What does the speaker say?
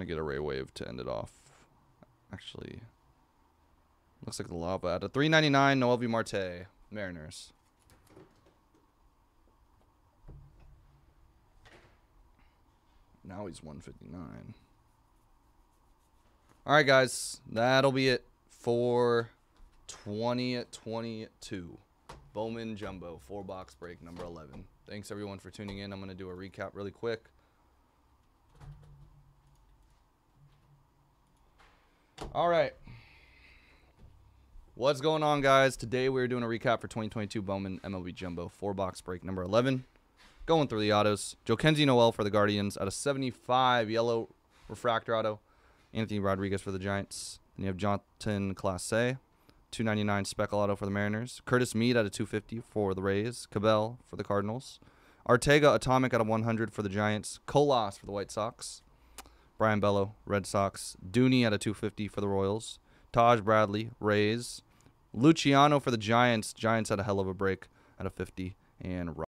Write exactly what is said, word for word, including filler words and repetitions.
going to get a Ray Wave to end it off. Actually, looks like the Lava at a three ninety-nine, Noelvi Marte, Mariners. Now he's one fifty-nine. All right, guys, that'll be it for twenty twenty-two. Bowman Jumbo, four box break, number eleven. Thanks, everyone, for tuning in. I'm going to do a recap really quick. All right. What's going on, guys? Today we're doing a recap for twenty twenty-two Bowman M L B Jumbo, four box break, number eleven. Going through the autos. Joe Kenzie Noel for the Guardians out of seventy-five, yellow refractor auto. Anthony Rodriguez for the Giants. Then you have Jonathan Class, two ninety-nine speckle auto for the Mariners. Curtis Mead out of two fifty for the Rays. Cabell for the Cardinals. Artega Atomic out of one hundred for the Giants. Colas for the White Sox. Brian Bello, Red Sox. Dooney out of two fifty for the Royals. Taj Bradley, Rays. Luciano for the Giants. Giants had a hell of a break out of fifty. And